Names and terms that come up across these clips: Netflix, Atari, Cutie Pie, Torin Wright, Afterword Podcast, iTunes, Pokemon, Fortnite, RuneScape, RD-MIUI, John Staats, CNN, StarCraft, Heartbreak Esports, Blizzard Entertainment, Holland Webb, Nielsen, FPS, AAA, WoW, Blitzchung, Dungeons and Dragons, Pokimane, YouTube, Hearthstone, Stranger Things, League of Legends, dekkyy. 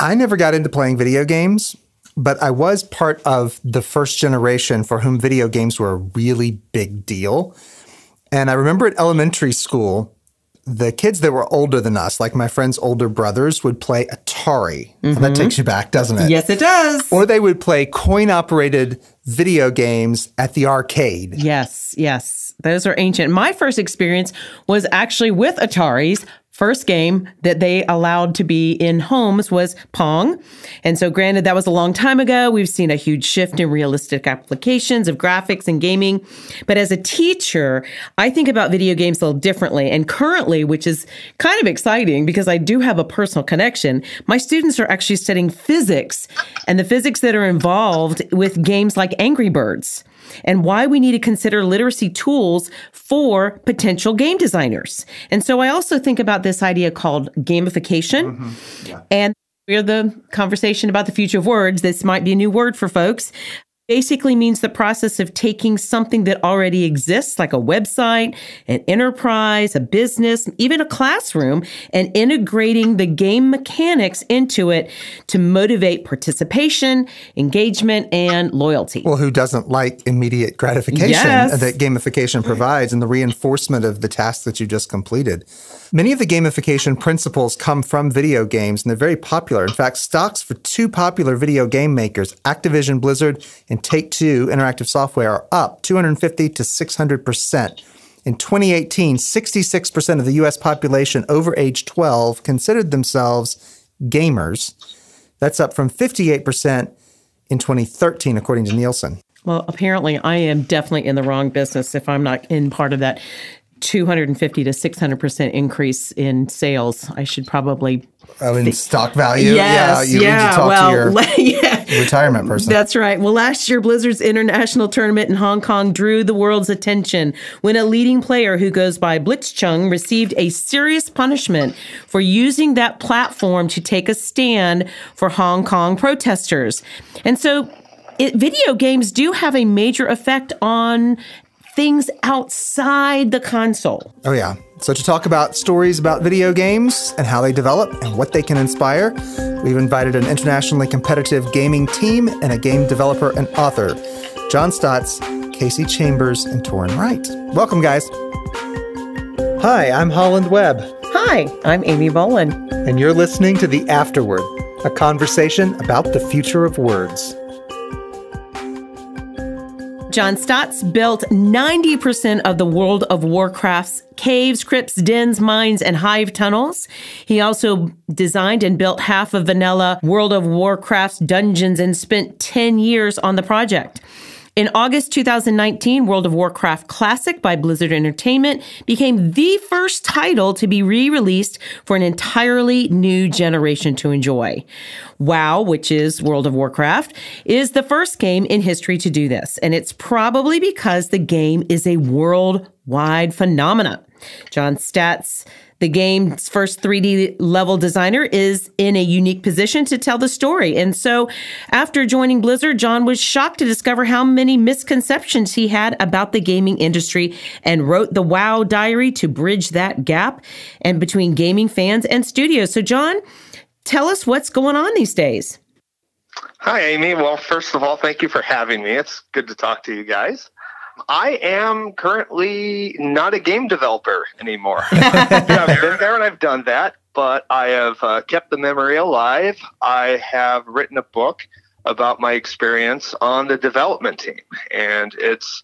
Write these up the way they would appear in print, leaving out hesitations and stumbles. I never got into playing video games, but I was part of the first generation for whom video games were a really big deal. And I remember at elementary school, the kids that were older than us, like my friend's older brothers, would play Atari. Mm-hmm. Well, that takes you back, doesn't it? Yes, it does. Or they would play coin-operated video games at the arcade. Yes, yes. Those are ancient. My first experience was actually with Atari's. First game that they allowed to be in homes was Pong. And so granted, that was a long time ago. We've seen a huge shift in realistic applications of graphics and gaming. But as a teacher, I think about video games a little differently. And currently, which is kind of exciting because I do have a personal connection, my students are actually studying physics and the physics that are involved with games like Angry Birds, and why we need to consider literacy tools for potential game designers. And so I also think about this idea called gamification. Mm-hmm. Yeah. And we're the conversation about the future of words. This might be a new word for folks. Basically means the process of taking something that already exists, like a website, an enterprise, a business, even a classroom, and integrating the game mechanics into it to motivate participation, engagement, and loyalty. Well, who doesn't like immediate gratification that gamification provides and the reinforcement of the task that you just completed? Many of the gamification principles come from video games, and they're very popular. In fact, stocks for two popular video game makers, Activision Blizzard and Take-Two Interactive Software, are up 250 to 600%. In 2018, 66% of the U.S. population over age 12 considered themselves gamers. That's up from 58% in 2013, according to Nielsen. Well, apparently I am definitely in the wrong business if I'm not in part of that 250 to 600% increase in sales. I should probably... Oh, in stock value? Yes, yeah, you need to talk to your retirement person. That's right. Well, last year, Blizzard's international tournament in Hong Kong drew the world's attention when a leading player who goes by Blitzchung received a serious punishment for using that platform to take a stand for Hong Kong protesters. And so video games do have a major effect on things outside the console. Oh, yeah. So to talk about stories about video games and how they develop and what they can inspire, we've invited an internationally competitive gaming team and a game developer and author, John Staats, Casey Chambers, and Torin Wright. Welcome, guys. Hi, I'm Holland Webb. Hi, I'm Amy Boland. And you're listening to The Afterword, a conversation about the future of words. John Staats built 90% of the World of Warcraft's caves, crypts, dens, mines, and hive tunnels. He also designed and built half of vanilla World of Warcraft's dungeons and spent 10 years on the project. In August 2019, World of Warcraft Classic by Blizzard Entertainment became the first title to be re-released for an entirely new generation to enjoy. WoW, which is World of Warcraft, is the first game in history to do this, and it's probably because the game is a worldwide phenomenon. John Staats, the game's first 3D level designer, is in a unique position to tell the story. And so after joining Blizzard, John was shocked to discover how many misconceptions he had about the gaming industry and wrote the WoW Diary to bridge that gap and between gaming fans and studios. So John, tell us what's going on these days. Hi, Amy. Well, first of all, thank you for having me. It's good to talk to you guys. I am currently not a game developer anymore. Yeah, I've been there and I've done that, but I have kept the memory alive. I have written a book about my experience on the development team, and it's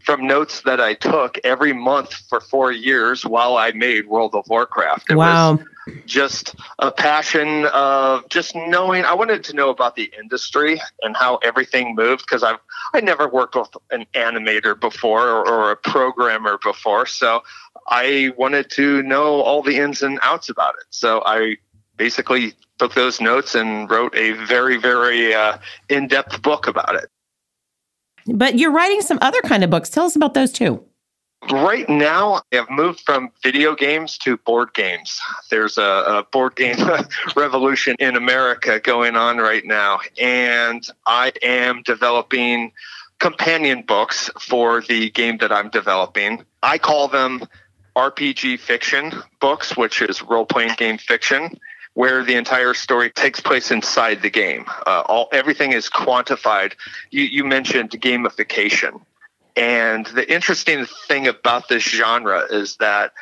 from notes that I took every month for 4 years while I made World of Warcraft. It was just a passion of just knowing. I wanted to know about the industry and how everything moved, because I never worked with an animator before or a programmer before. So I wanted to know all the ins and outs about it. So I basically took those notes and wrote a very, very in-depth book about it. But you're writing some other kind of books. Tell us about those too. Right now, I have moved from video games to board games. There's a board game revolution in America going on right now. And I am developing companion books for the game that I'm developing. I call them RPG fiction books, which is role-playing game fiction. where the entire story takes place inside the game. Everything is quantified. You mentioned gamification. And the interesting thing about this genre is that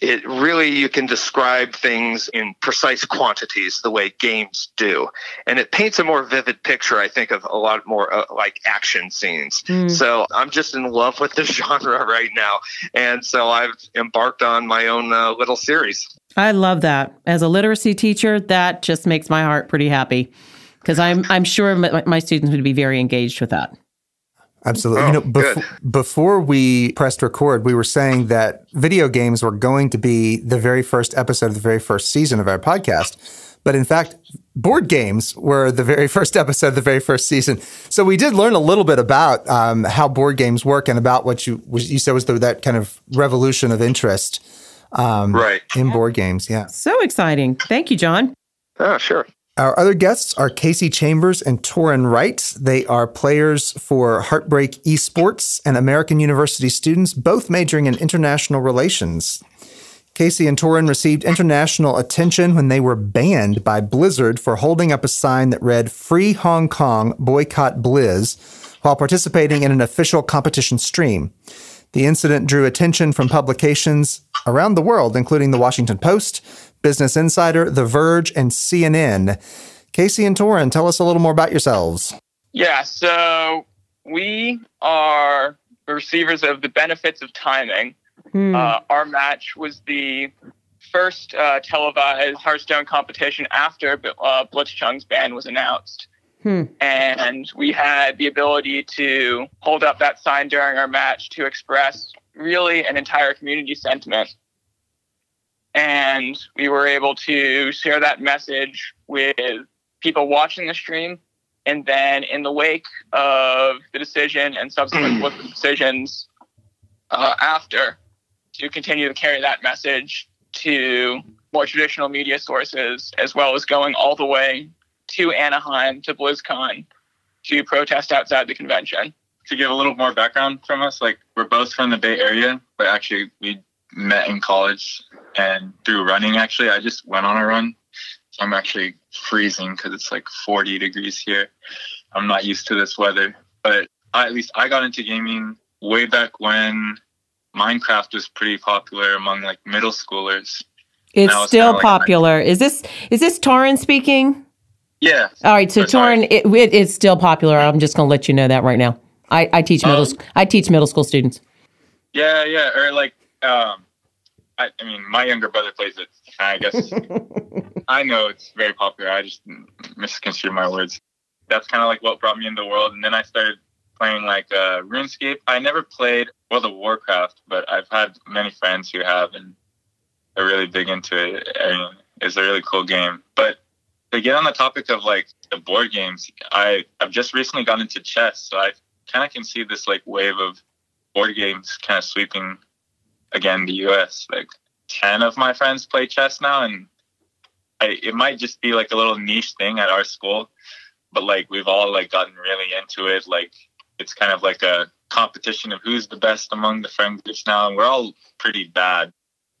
it really, you can describe things in precise quantities the way games do. And it paints a more vivid picture, I think, of a lot more like action scenes. So I'm just in love with this genre right now. And so I've embarked on my own little series. I love that. As a literacy teacher, that just makes my heart pretty happy, because I'm sure my students would be very engaged with that. Absolutely. Oh, you know, before we pressed record, we were saying that video games were going to be the very first episode of the very first season of our podcast. But in fact, board games were the very first episode of the very first season. So we did learn a little bit about how board games work and about what you said was that kind of revolution of interest in board games. Yeah. So exciting. Thank you, John. Oh, sure. Our other guests are Casey Chambers and Torin Wright. They are players for Heartbreak Esports and American University students, both majoring in international relations. Casey and Torin received international attention when they were banned by Blizzard for holding up a sign that read, "Free Hong Kong, Boycott Blizz," while participating in an official competition stream. The incident drew attention from publications around the world, including The Washington Post, Business Insider, The Verge, and CNN. Casey and Torin, tell us a little more about yourselves. Yeah, so we are receivers of the benefits of timing. Our match was the first televised Hearthstone competition after Blitzchung's ban was announced. And we had the ability to hold up that sign during our match to express really an entire community sentiment. And we were able to share that message with people watching the stream. And then in the wake of the decision and subsequent decisions after, to continue to carry that message to more traditional media sources, as well as going all the way to Anaheim, to BlizzCon, to protest outside the convention. To give a little more background from us, like, we're both from the Bay Area, but actually we met in college. And through running, actually, I just went on a run. So I'm actually freezing because it's like 40 degrees here. I'm not used to this weather. But at least I got into gaming way back when Minecraft was pretty popular among like middle schoolers. It's still popular. Like, is this Torin speaking? Yeah. All right. So Torin, it is still popular. I'm just going to let you know that right now. I teach middle school students. Yeah, yeah. Or like... I mean, my younger brother plays it. I guess I know it's very popular. I just misconstrued my words. That's kind of like what brought me into the world. And then I started playing like RuneScape. I never played World of Warcraft, but I've had many friends who have, and they're really big into it. I mean, it's a really cool game. But to get on the topic of like the board games, I've just recently gotten into chess. So I kind of can see this like wave of board games kind of sweeping again the U.S. Like 10 of my friends play chess now, and it might just be like a little niche thing at our school, but like we've all like gotten really into it. Like it's kind of like a competition of who's the best among the friend groups now, and we're all pretty bad.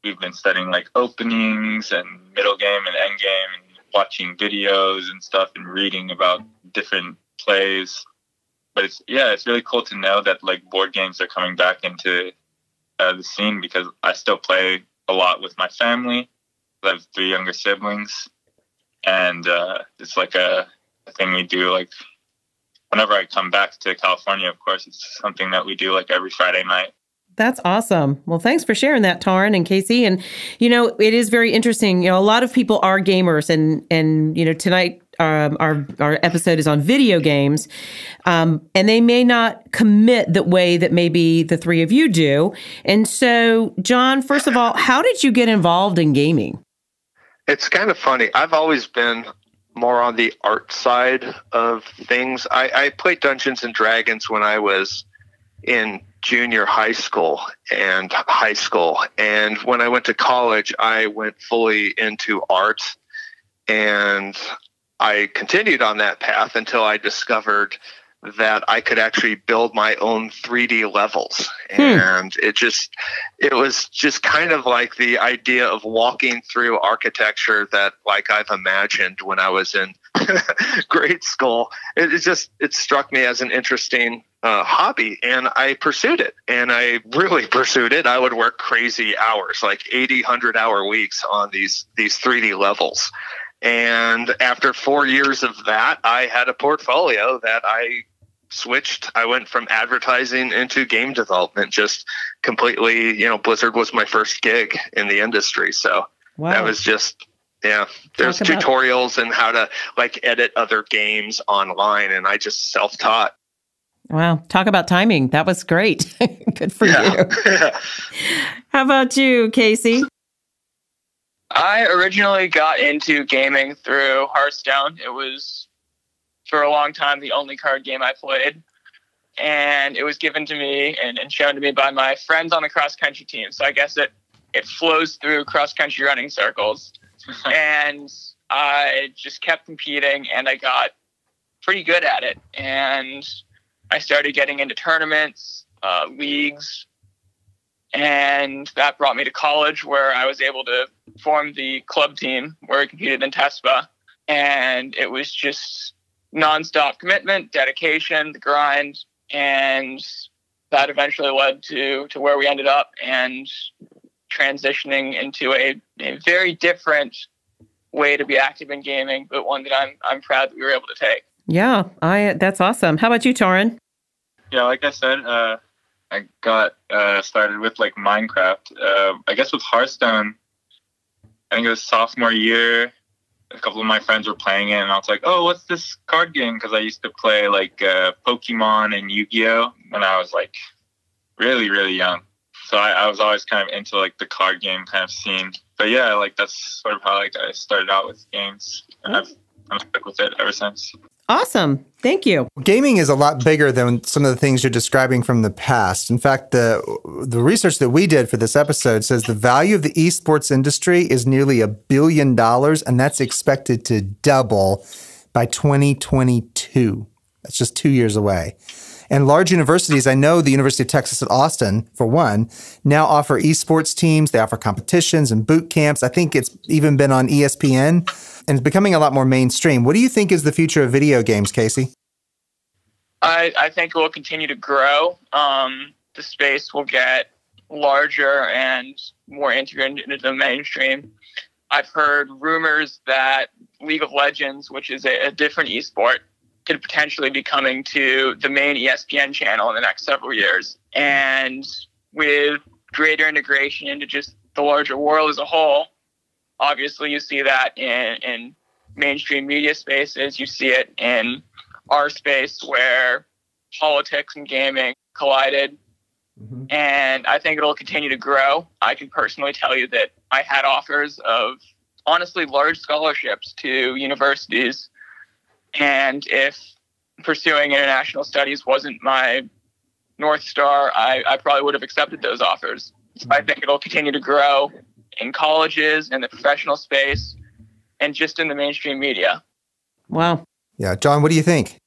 We've been studying like openings and middle game and end game, and watching videos and stuff, and reading about different plays. But it's really cool to know that like board games are coming back into the scene, because I still play a lot with my family. I have 3 younger siblings, and it's like a thing we do like whenever I come back to California. Of course, it's something that we do like every Friday night. That's awesome. Well, thanks for sharing that, Torin and Casey. And, you know, it is very interesting. You know, a lot of people are gamers, and you know, tonight our episode is on video games, and they may not commit the way that maybe the 3 of you do. And so, John, first of all, how did you get involved in gaming? It's kind of funny. I've always been more on the art side of things. I played Dungeons and Dragons when I was in junior high school. And when I went to college, I went fully into art, and I continued on that path until I discovered that I could actually build my own 3D levels. And it was just kind of like the idea of walking through architecture that like I've imagined when I was in grade school. It struck me as an interesting hobby, and I pursued it, and I really pursued it. I would work crazy hours, like 80, 100-hour weeks on these 3D levels. And after 4 years of that, I had a portfolio that I switched. I went from advertising into game development, just completely, Blizzard was my first gig in the industry. So that was just, there's tutorials and how to edit other games online. And I just self-taught. Wow. Talk about timing. That was great. Good for you. How about you, Casey? I originally got into gaming through Hearthstone. It was, for a long time, the only card game I played. And it was given to me and shown to me by my friends on the cross-country team. So I guess it flows through cross-country running circles. And I just kept competing, and I got pretty good at it. And I started getting into tournaments, leagues, and that brought me to college, where I was able to form the club team where I competed in TESPA. And it was just nonstop commitment, dedication, the grind. And that eventually led to where we ended up and transitioning into a very different way to be active in gaming, but one that I'm proud that we were able to take. Yeah, that's awesome. How about you, Torin? Yeah, like I said, I got started with Minecraft. I guess with Hearthstone, I think it was sophomore year. A couple of my friends were playing it, and I was like, "Oh, what's this card game?" Because I used to play Pokemon and Yu-Gi-Oh when I was really, really young. So I was always kind of into the card game kind of scene. But yeah, that's sort of how I started out with games, and I'm stuck with it ever since. Awesome. Thank you. Gaming is a lot bigger than some of the things you're describing from the past. In fact, the research that we did for this episode says the value of the esports industry is nearly $1 billion, and that's expected to double by 2022. That's just 2 years away. And large universities, I know the University of Texas at Austin, for one, now offer esports teams. They offer competitions and boot camps. I think it's even been on ESPN, and it's becoming a lot more mainstream. What do you think is the future of video games, Casey? I think it will continue to grow. The space will get larger and more integrated into the mainstream. I've heard rumors that League of Legends, which is a different esport, could potentially be coming to the main ESPN channel in the next several years. And with greater integration into just the larger world as a whole, obviously you see that in mainstream media spaces. You see it in our space where politics and gaming collided. Mm-hmm. And I think it'll continue to grow. I can personally tell you that I had offers of honestly large scholarships to universities. And if pursuing international studies wasn't my North Star, I probably would have accepted those offers. So I think it'll continue to grow in colleges, in the professional space, and just in the mainstream media. Wow. Yeah. John, what do you think?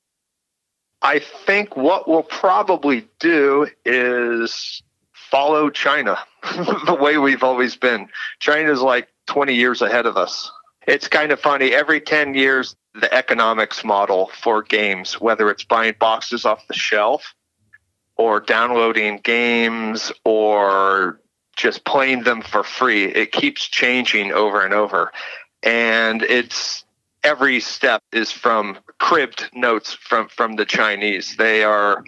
I think what we'll probably do is follow China the way we've always been. China's 20 years ahead of us. It's kind of funny. Every 10 years, the economics model for games, whether it's buying boxes off the shelf or downloading games or just playing them for free, it keeps changing over and over. And it's every step is from cribbed notes from the Chinese. They are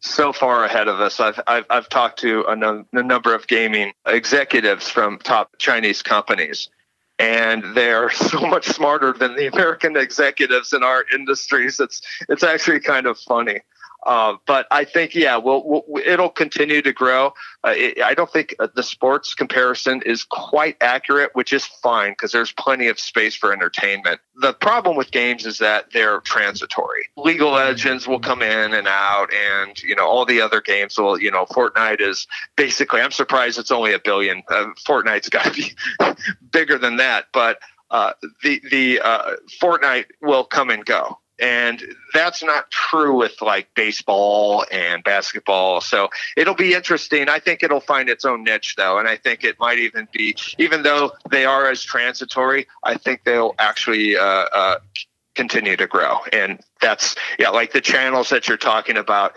so far ahead of us. I've talked to a number of gaming executives from top Chinese companies, and they're so much smarter than the American executives in our industries. It's actually kind of funny. But I think, it'll continue to grow. I don't think the sports comparison is quite accurate, which is fine because there's plenty of space for entertainment. The problem with games is that they're transitory. League of Legends will come in and out, and, all the other games will, Fortnite is basically, I'm surprised it's only $1 billion. Fortnite's got to be bigger than that, but the Fortnite will come and go. And that's not true with like baseball and basketball. So it'll be interesting. I think it'll find its own niche though. And I think it might even be, even though they are as transitory, I think they'll actually continue to grow. And that's, yeah, like the channels that you're talking about.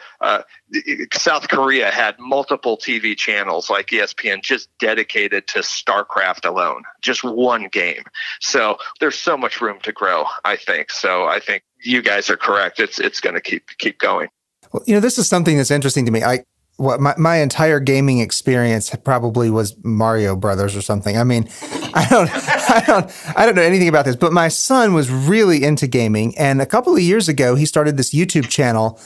South Korea had multiple TV channels like ESPN just dedicated to StarCraft alone, just one game. So there's so much room to grow, I think. So I think you guys are correct. It's going to keep going. Well, you know, this is something that's interesting to me. My entire gaming experience probably was Mario Brothers or something. I mean, I don't know anything about this, but my son was really into gaming. And a couple of years ago, he started this YouTube channel.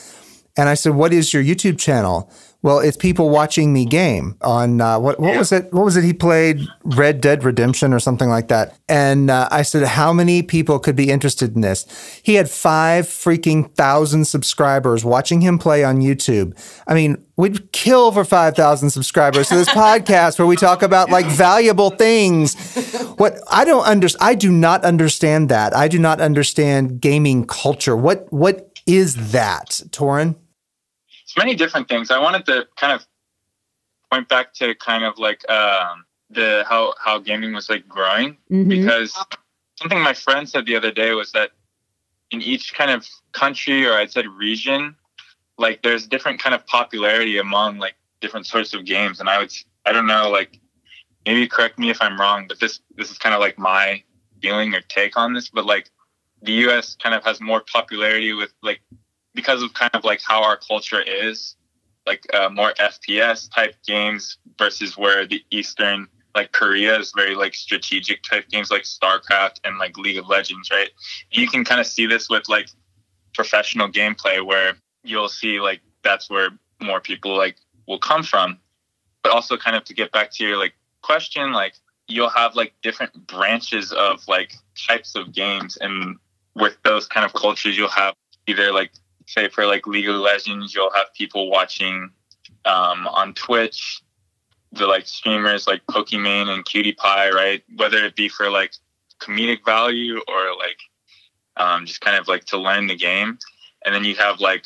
And I said, what is your YouTube channel? Well, it's people watching me game on, what was it? What was it? He played Red Dead Redemption or something like that. And I said, how many people could be interested in this? He had 5,000 subscribers watching him play on YouTube. I mean, we'd kill for 5,000 subscribers to this podcast where we talk about like valuable things. What I do not understand that. I do not understand gaming culture. What is that, Torin? Many different things. I wanted to kind of point back to kind of like the how gaming was like growing, because something my friend said the other day was that in each kind of country, or I'd said region, like there's different kind of popularity among like different sorts of games. And I don't know, like maybe correct me if I'm wrong, but this is kind of like my feeling or take on this, but like the U.S. kind of has more popularity with like, because of kind of like how our culture is, like more FPS type games versus where the Eastern, like Korea is very like strategic type games like StarCraft and like League of Legends, right? You can kind of see this with like professional gameplay where you'll see like that's where more people like will come from. But also kind of to get back to your like question, like you'll have like different branches of like types of games. And with those kind of cultures, you'll have either like, say for like League of Legends, you'll have people watching on Twitch, the like streamers like Pokimane and Cutie Pie, right? Whether it be for like comedic value or like just kind of like to learn the game. And then you have like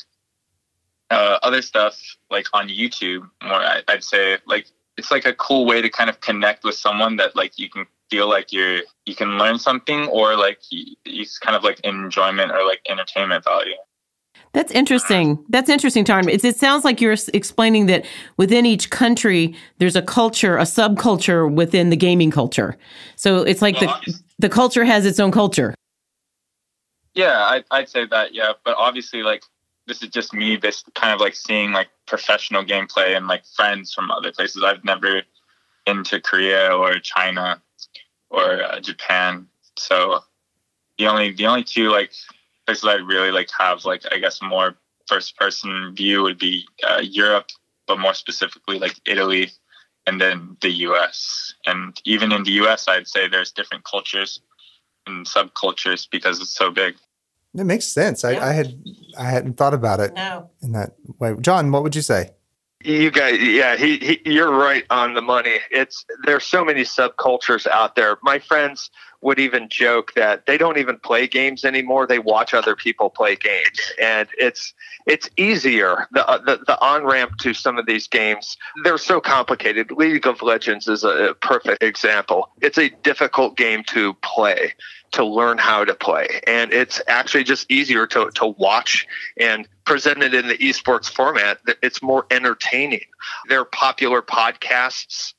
other stuff like on YouTube, more I'd say like it's like a cool way to kind of connect with someone that like you can feel like you can learn something, or like it's kind of like enjoyment or like entertainment value. That's interesting. That's interesting, Torin. It sounds like you're explaining that within each country, there's a culture, a subculture within the gaming culture. So it's like the culture has its own culture. Yeah, I'd say that, yeah. But obviously, like, this is just me kind of like seeing like professional gameplay and like friends from other places. I've never been to Korea or China or Japan. So the only two like places I really like have like I guess more first person view would be Europe, but more specifically like Italy, and then the US. And even in the US, I'd say there's different cultures and subcultures because it's so big. It makes sense. Yeah. I hadn't thought about it in that way. John, what would you say? You guys, yeah, you're right on the money. There's so many subcultures out there. My friends would even joke that they don't even play games anymore. They watch other people play games, and it's easier. The on-ramp to some of these games, they're so complicated. League of Legends is a perfect example. It's a difficult game to play, to learn how to play, and it's actually just easier to watch and presented in the esports format. It's more entertaining. There are popular podcasts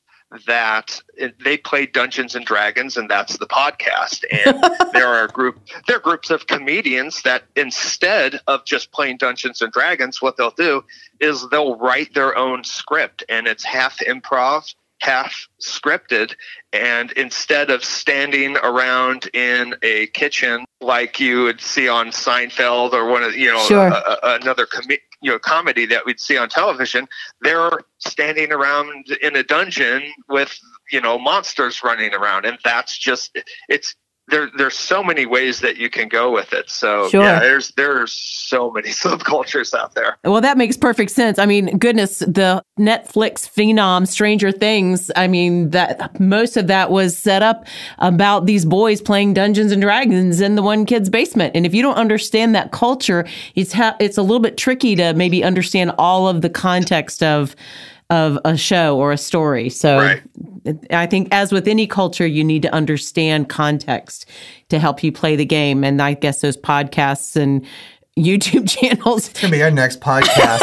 that they play Dungeons and Dragons, and that's the podcast. And there are groups of comedians that instead of just playing Dungeons and Dragons, what they'll do is they'll write their own script, and it's half improv, half scripted. And instead of standing around in a kitchen like you would see on Seinfeld or one of another comedy that we'd see on television, they're standing around in a dungeon with monsters running around, and that's just it's there's so many ways that you can go with it. So sure. Yeah, there's so many subcultures out there. Well, that makes perfect sense. I mean, goodness, the Netflix phenom Stranger Things, I mean, that most of that was set up about these boys playing Dungeons and Dragons in the one kid's basement. And if you don't understand that culture, it's a little bit tricky to maybe understand all of the context of a show or a story. So right. I think as with any culture, you need to understand context to help you play the game. And I guess those podcasts and YouTube channels. It's going to be our next podcast.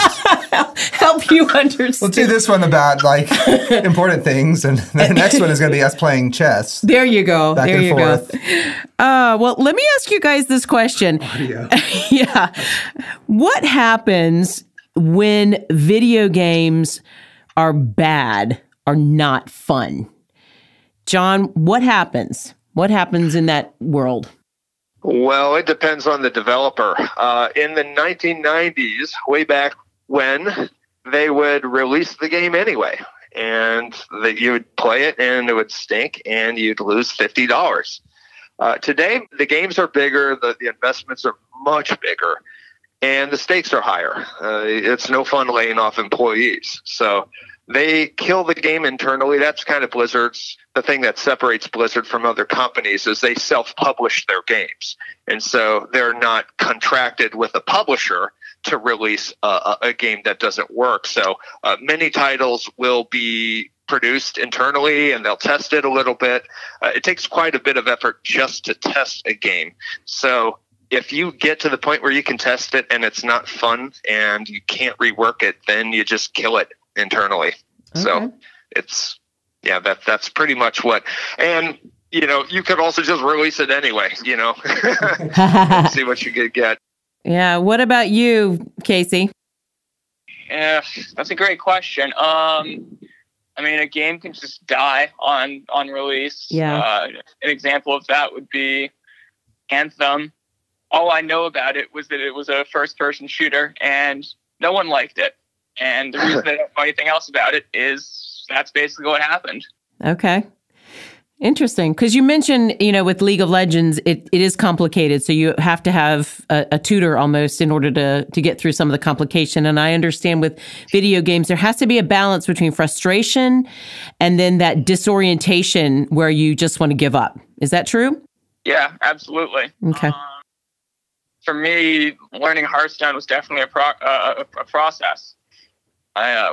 Help you understand. We'll do this one about like important things. And the next one is going to be us playing chess. There you go. Back there and you forth. Go. Well, let me ask you guys this question. Yeah. What happens when video games are bad, are not fun? John, what happens? What happens in that world? Well, it depends on the developer. In the 1990s, way back when, they would release the game anyway, and you would play it, and it would stink, and you'd lose $50. Today, the games are bigger, the investments are much bigger, and the stakes are higher. It's no fun laying off employees. So they kill the game internally. That's kind of Blizzard's, the thing that separates Blizzard from other companies is they self-publish their games. And so they're not contracted with a publisher to release a game that doesn't work. So many titles will be produced internally and they'll test it a little bit. It takes quite a bit of effort just to test a game. So if you get to the point where you can test it and it's not fun and you can't rework it, then you just kill it internally. Okay. So it's, yeah, that's pretty much what, and you know, you could also just release it anyway, you know, see what you could get. Yeah. What about you, Casey? Yeah, that's a great question. I mean, a game can just die on release. Yeah. An example of that would be Anthem. All I know about it was that it was a first-person shooter, and no one liked it. And the reason I don't know anything else about it is that's basically what happened. Okay. Interesting. Because you mentioned, you know, with League of Legends, it is complicated. So you have to have a tutor almost in order to get through some of the complication. And I understand with video games, there has to be a balance between frustration and then that disorientation where you just want to give up. Is that true? Yeah, absolutely. Okay. For me, learning Hearthstone was definitely a process.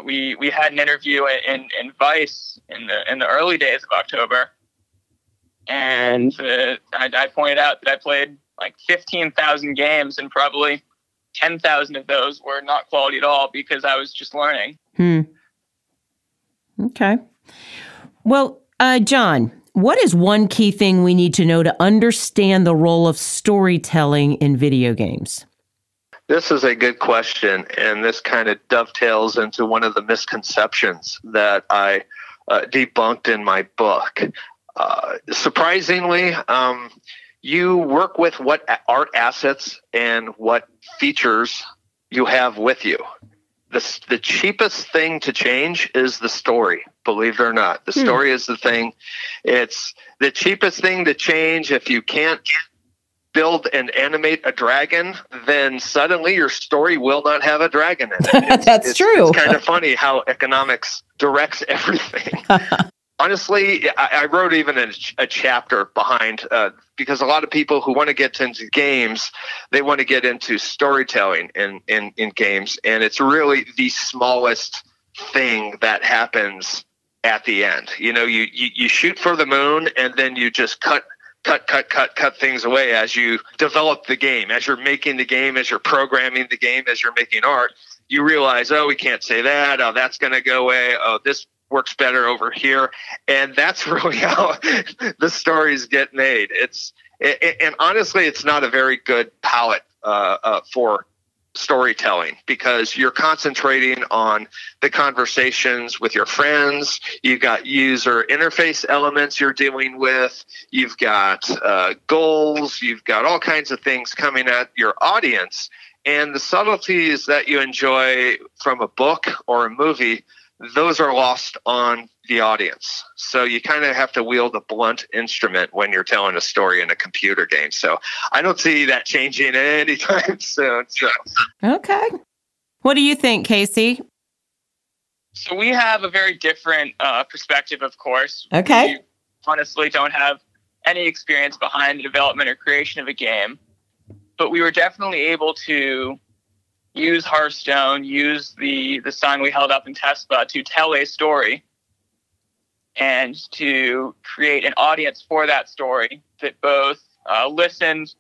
We had an interview in Vice in the early days of October, and I pointed out that I played like 15,000 games, and probably 10,000 of those were not quality at all because I was just learning. Hmm. Okay. Well, John, what is one key thing we need to know to understand the role of storytelling in video games? This is a good question, and this kind of dovetails into one of the misconceptions that I debunked in my book. Surprisingly, you work with what art assets and what features you have with you. The cheapest thing to change is the story, believe it or not. The story is the thing. It's the cheapest thing to change. If you can't build and animate a dragon, then suddenly your story will not have a dragon in it. That's true. It's kind of funny how economics directs everything. Honestly, I wrote even a chapter behind, because a lot of people who want to get into games, they want to get into storytelling in games. And it's really the smallest thing that happens at the end. You know, you shoot for the moon, and then you just cut things away as you develop the game, as you're making the game, as you're programming the game, as you're making art. You realize, oh, we can't say that. Oh, that's going to go away. Oh, this works better over here. And that's really how the stories get made. And honestly, it's not a very good palette for storytelling, because you're concentrating on the conversations with your friends. You've got user interface elements you're dealing with. You've got goals. You've got all kinds of things coming at your audience. And the subtleties that you enjoy from a book or a movie, those are lost on the audience. So you kind of have to wield a blunt instrument when you're telling a story in a computer game. So I don't see that changing anytime soon. So. Okay. What do you think, Casey? So we have a very different perspective, of course. Okay. We honestly don't have any experience behind the development or creation of a game, but we were definitely able to use Hearthstone, use the sign we held up in TESPA to tell a story and to create an audience for that story that both listened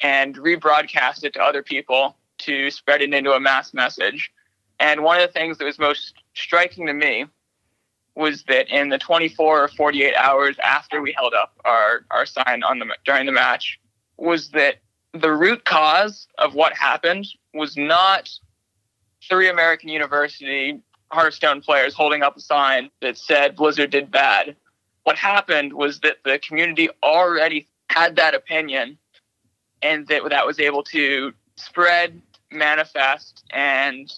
and rebroadcast it to other people to spread it into a mass message. And one of the things that was most striking to me was that in the 24 or 48 hours after we held up our sign on the during the match, was that the root cause of what happened was not three American University Hearthstone players holding up a sign that said Blizzard did bad. What happened was that the community already had that opinion, and that was able to spread, manifest, and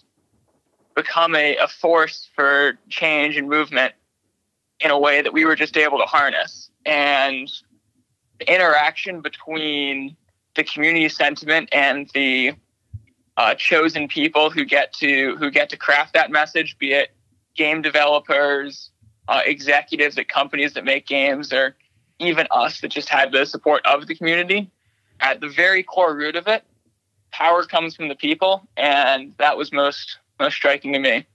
become a force for change and movement in a way that we were just able to harness. And the interaction between the community sentiment and the chosen people who get to craft that message, be it game developers, executives at companies that make games, or even us that just had the support of the community. At the very core root of it, power comes from the people, and that was most striking to me.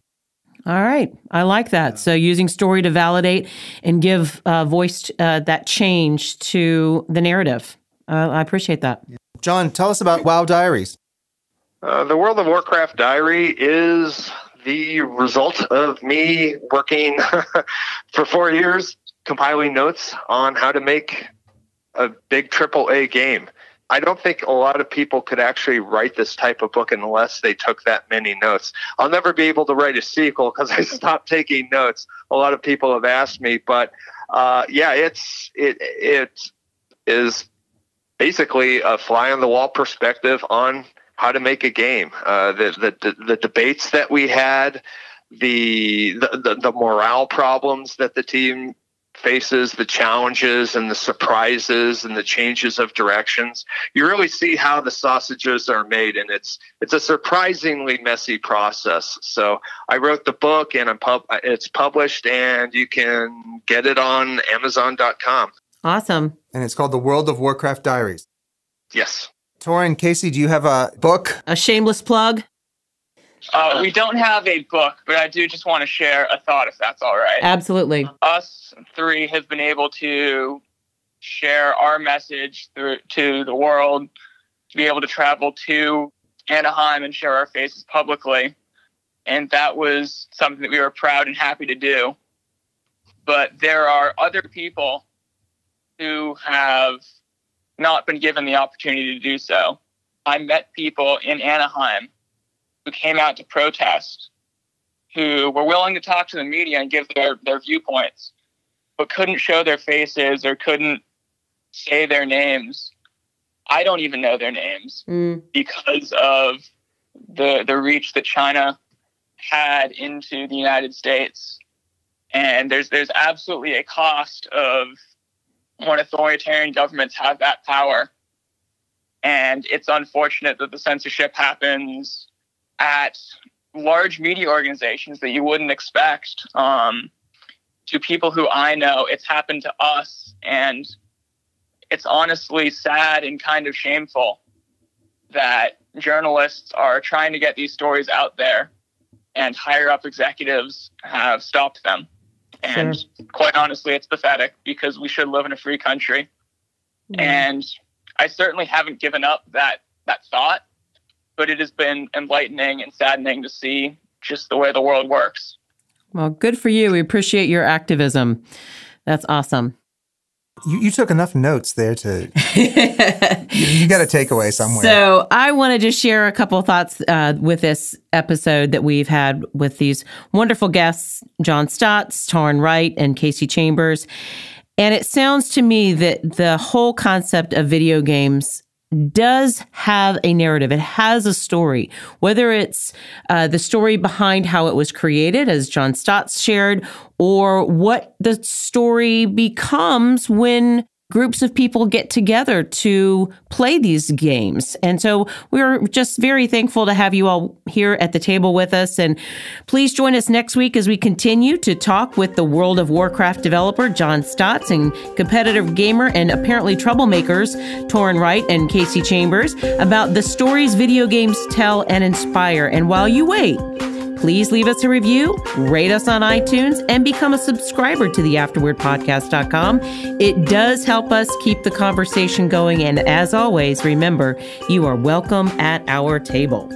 All right. I like that. So using story to validate and give voice that change to the narrative. I appreciate that. John, tell us about WoW Diaries. The World of Warcraft Diary is the result of me working for 4 years, compiling notes on how to make a big AAA game. I don't think a lot of people could actually write this type of book unless they took that many notes. I'll never be able to write a sequel because I stopped taking notes. A lot of people have asked me, but yeah, it is basically a fly on the wall perspective on how to make a game, the debates that we had, the morale problems that the team faces, the challenges and the surprises and the changes of directions. You really see how the sausages are made, and it's a surprisingly messy process. So I wrote the book, and it's published, and you can get it on Amazon.com. Awesome. And it's called The World of Warcraft Diaries. Yes. Torin, Casey, do you have a book? A shameless plug? We don't have a book, but I do just want to share a thought, if that's all right. Absolutely. Us three have been able to share our message to the world, to be able to travel to Anaheim and share our faces publicly. And that was something that we were proud and happy to do. But there are other people who have not been given the opportunity to do so. I met people in Anaheim who came out to protest, who were willing to talk to the media and give their viewpoints, but couldn't show their faces or couldn't say their names. I don't even know their names because of the reach that China had into the United States. And there's absolutely a cost of when authoritarian governments have that power. And it's unfortunate that the censorship happens at large media organizations that you wouldn't expect. To people who I know, it's happened to us. And it's honestly sad and kind of shameful that journalists are trying to get these stories out there, and higher up executives have stopped them. And quite honestly, it's pathetic, because we should live in a free country. And I certainly haven't given up that thought, but it has been enlightening and saddening to see just the way the world works. Well, good for you. We appreciate your activism. That's awesome. You took enough notes there to, you got a takeaway somewhere. So I want to just share a couple of thoughts with this episode that we've had with these wonderful guests, John Staats, Torin Wright, and Casey Chambers. And it sounds to me that the whole concept of video games does have a narrative. It has a story, whether it's the story behind how it was created, as John Staats shared, or what the story becomes when groups of people get together to play these games. And so we're just very thankful to have you all here at the table with us. And please join us next week as we continue to talk with the World of Warcraft developer John Staats and competitive gamer and apparently troublemakers Torin Wright and Casey Chambers about the stories video games tell and inspire. And while you wait, please leave us a review, rate us on iTunes, and become a subscriber to theAfterwordPodcast.com. It does help us keep the conversation going. And as always, remember, you are welcome at our table.